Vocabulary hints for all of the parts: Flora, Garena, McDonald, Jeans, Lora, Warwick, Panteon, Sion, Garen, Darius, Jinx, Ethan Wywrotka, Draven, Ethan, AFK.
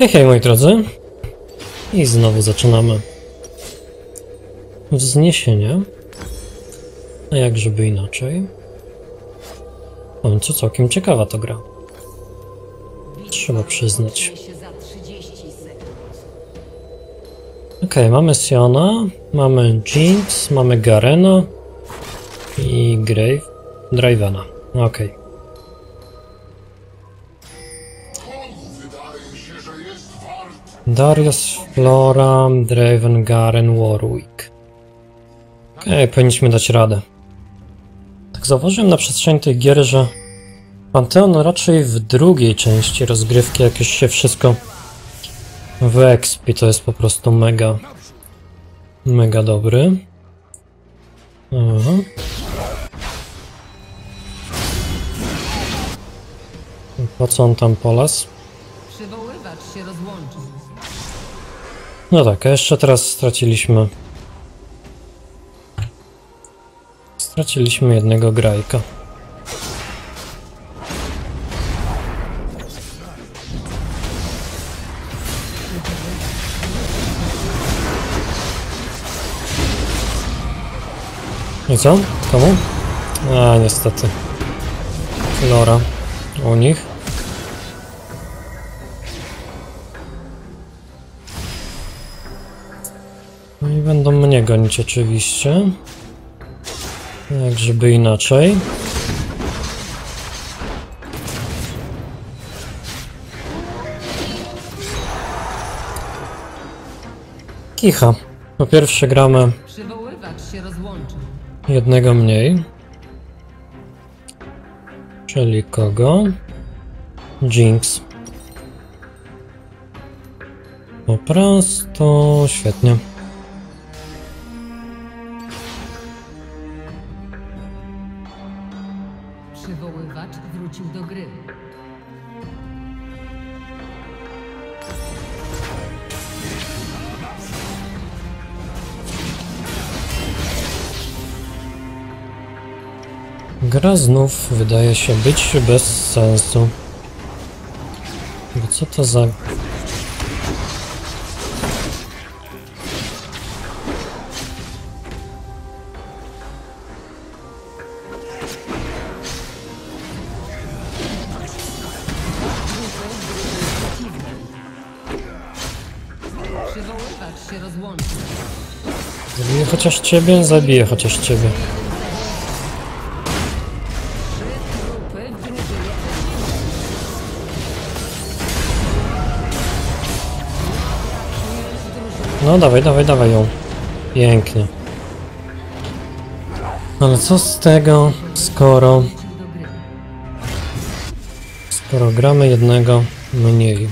Hej, moi drodzy. I znowu zaczynamy wzniesienie. A jak żeby inaczej? W końcu całkiem ciekawa to gra. Trzeba przyznać. Okej, mamy Siona, mamy Jinx, mamy Garena i Drivena. Okej. Darius, Flora, Draven, Garen, Warwick. Okej, powinniśmy dać radę. Tak zauważyłem na przestrzeni tej gier, że Panteon raczej w drugiej części rozgrywki, jak już się wszystko wyexpi, to jest po prostu mega, mega dobry. Aha. Po co on tam polazł? No tak, a jeszcze teraz straciliśmy jednego grajka. I co? Komu? A niestety. Lora. U nich. No i będą mnie gonić oczywiście. Jak żeby inaczej. Kicha. Po pierwsze gramy jednego mniej. Czyli kogo? Jinx. Po prostu świetnie. Przywoływacz wrócił do gry. Gra znów wydaje się być bez sensu. Bo co to za... Zabiję chociaż ciebie, zabiję chociaż ciebie. No dawaj, dawaj, dawaj ją. Pięknie. Ale co z tego, skoro gramy jednego mniej.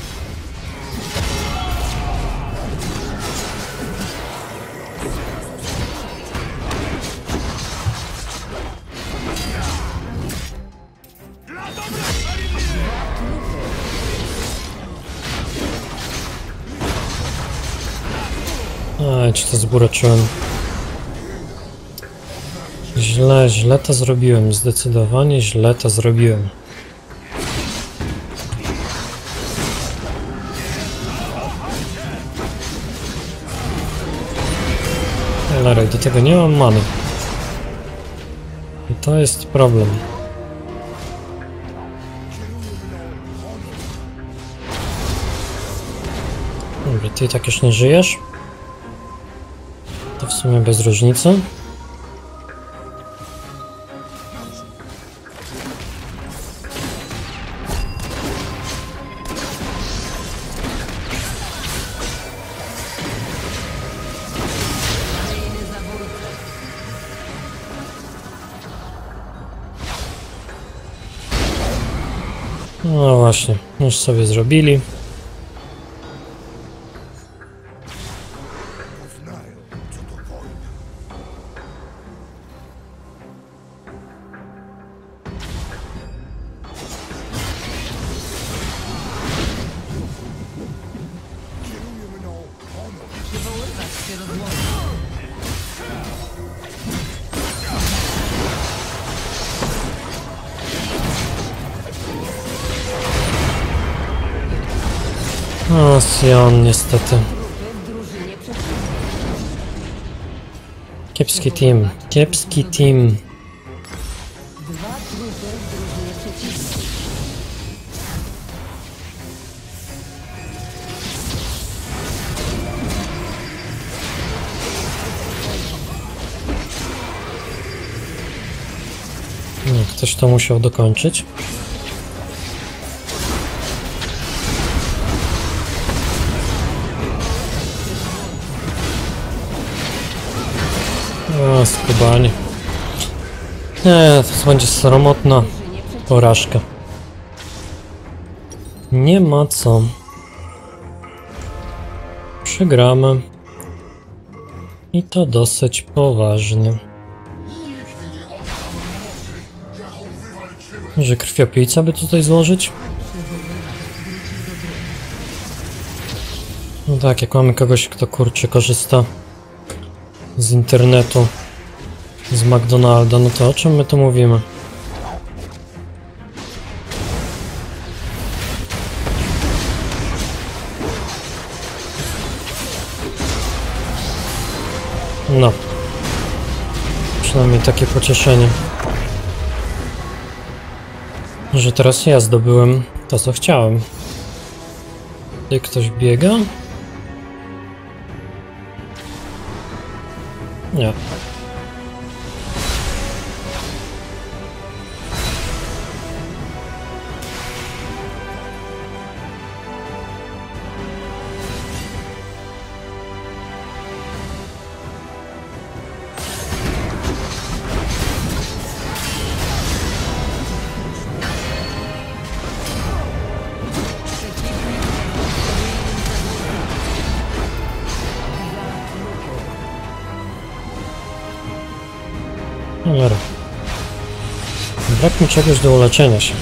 A, czy to zbureczyłem? Źle to zrobiłem. Zdecydowanie źle to zrobiłem. Larek, do tego nie mam many. I to jest problem. Dobra, ty i tak już nie żyjesz? W sumie bez różnicy. No właśnie, już sobie zrobili. No, Sion niestety. Kiepski team, kiepski team. No, ktoś to musiał dokończyć. O, skubanie. Nie, to będzie sromotna porażka. Nie ma co. Przegramy. I to dosyć poważnie. Może krwiopijca by tutaj złożyć? No tak, jak mamy kogoś, kto kurczę korzysta z internetu, z McDonalda, no to o czym my tu mówimy? No. Przynajmniej takie pocieszenie. Że teraz ja zdobyłem to, co chciałem. Tutaj ktoś biega? Nie. Brak mi czegoś do uleczenia się.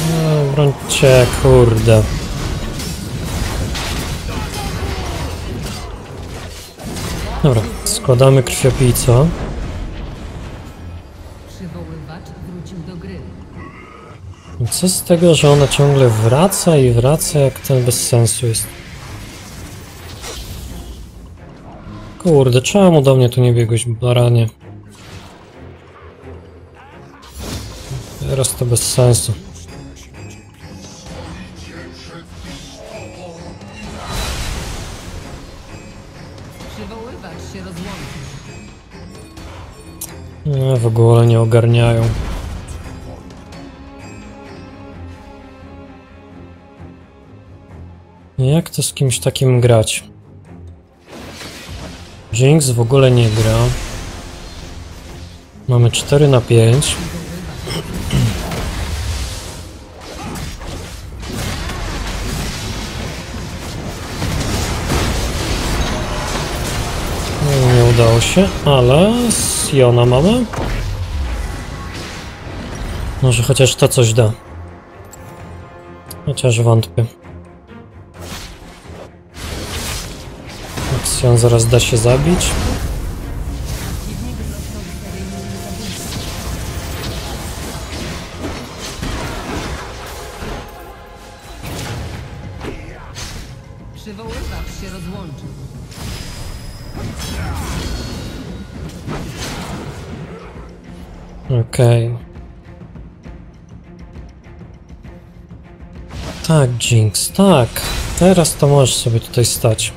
No, brońcie, kurde. Dobra, składamy krwiopijca. Co z tego, że ona ciągle wraca i wraca, jak ten bez sensu jest. Kurde, czemu do mnie tu nie biegłeś, baranie? Teraz to bez sensu. No, w ogóle nie ogarniają. Jak to z kimś takim grać? Jinx w ogóle nie gra. Mamy 4-5. Nie udało się, ale Siona mamy. Może chociaż to coś da. Chociaż wątpię. On zaraz da się zabić. Przywoływacz się rozłączył. Okej. Tak, Jinx, tak. Teraz to możesz sobie tutaj stać.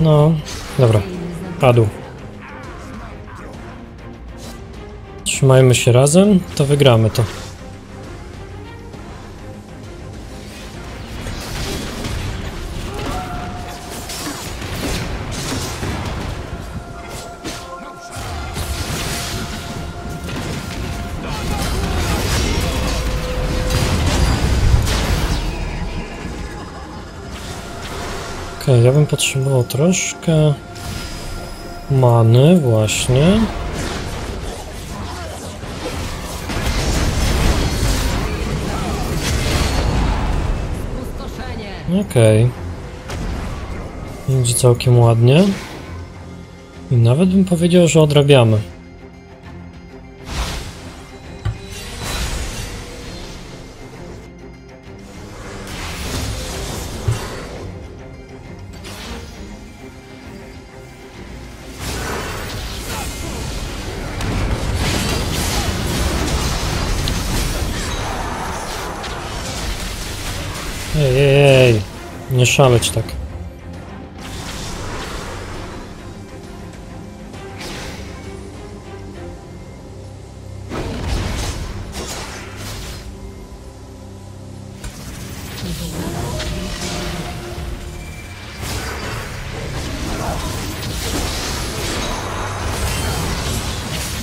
No, dobra. Padł. Trzymajmy się razem, to wygramy to. Okej, ja bym potrzebował troszkę many właśnie. Okej. Będzie całkiem ładnie. I nawet bym powiedział, że odrabiamy. Nie szaleć tak.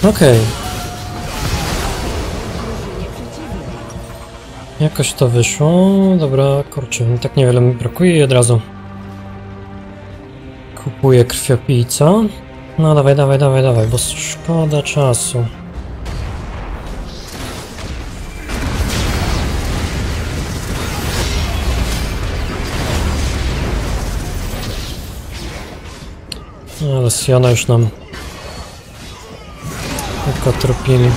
Okej. Jakoś to wyszło. Dobra, kurczę, tak niewiele mi brakuje i od razu kupuję krwiopijca. No dawaj, dawaj, dawaj, dawaj, bo szkoda czasu. Ale Siona już nam tylko tropili.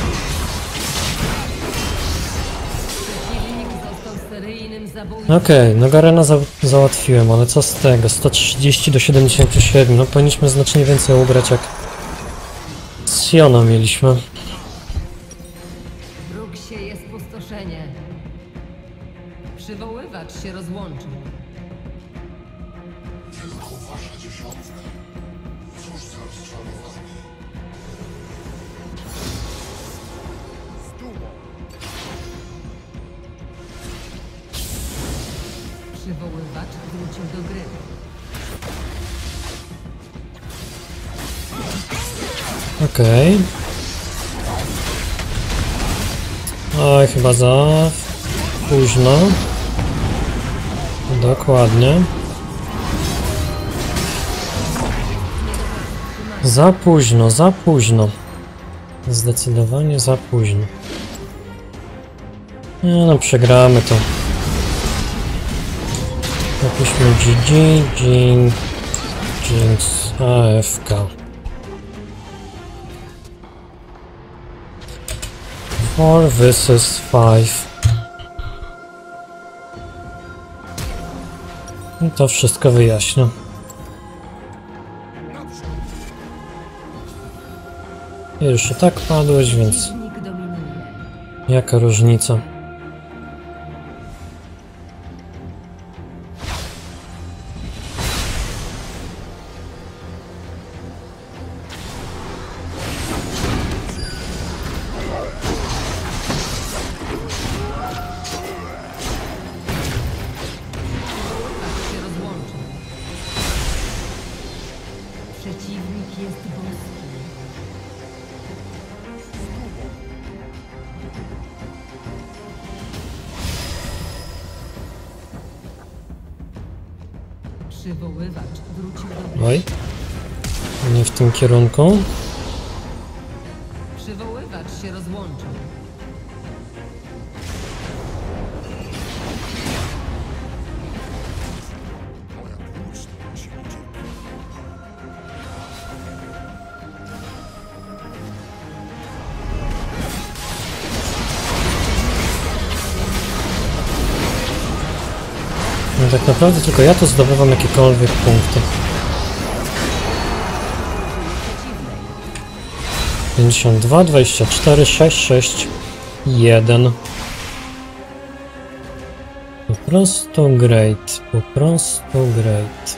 Okej, no Garena załatwiłem, ale co z tego? 130 do 77, no powinniśmy znacznie więcej ubrać jak z Siona mieliśmy. Wróg sieje spustoszenie. Przywoływacz się rozłączył. Przywoływacz wrócił do gry. Okej. Oj, chyba za późno. Dokładnie. Za późno, za późno. Zdecydowanie za późno. Nie, no, przegramy to. Napiszmy Jeans, AFK. Four versus five. I to wszystko wyjaśnia. Już i tak padłeś, więc jaka różnica? Oj, nie w tym kierunku. Przywoływacz się rozłączył. No tak naprawdę tylko ja tu zdobywam jakiekolwiek punkty. 52, 24, 6, 6, 1. Po prostu great, po prostu great.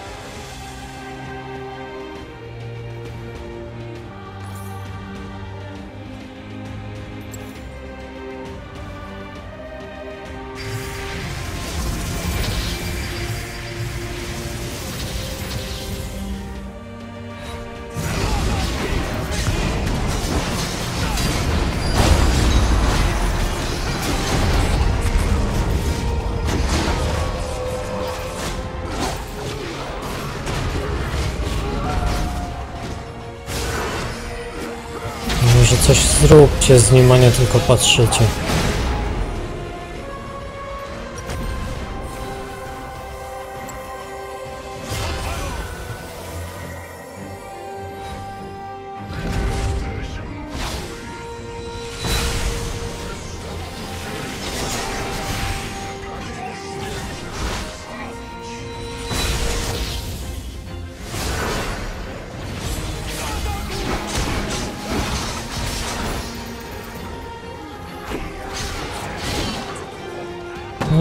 coś zróbcie z nim, a nie tylko patrzycie.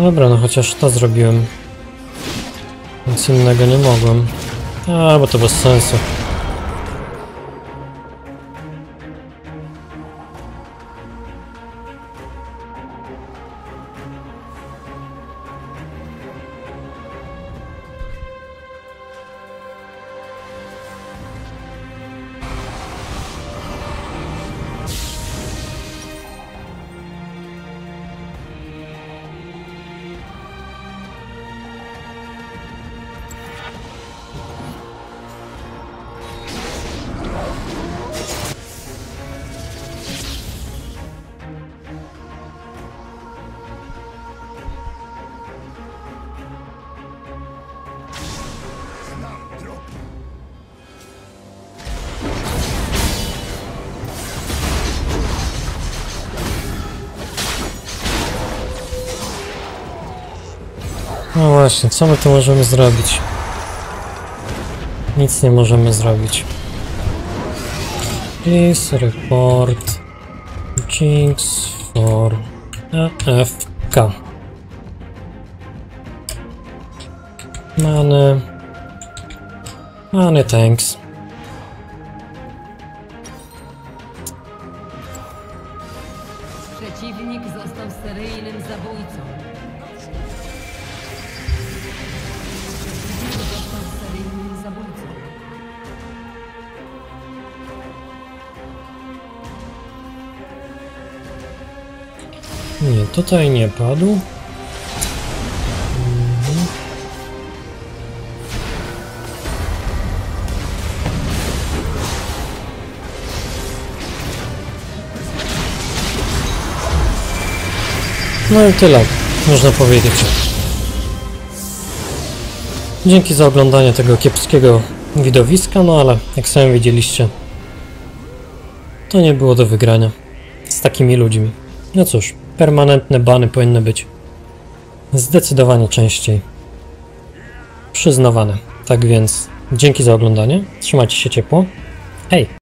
Dobra, no chociaż to zrobiłem. Nic innego nie mogłem. A, bo to bez sensu. No właśnie, co my tu możemy zrobić? Nic nie możemy zrobić. Please report Jinx for AFK. Money thanks. Przeciwnik został seryjnym zabójcą. Nie, tutaj nie padł. No i tyle, można powiedzieć. Dzięki za oglądanie tego kiepskiego widowiska, no ale jak sami widzieliście, to nie było do wygrania z takimi ludźmi. No cóż. Permanentne bany powinny być zdecydowanie częściej przyznawane. Tak więc dzięki za oglądanie, trzymajcie się ciepło, hej!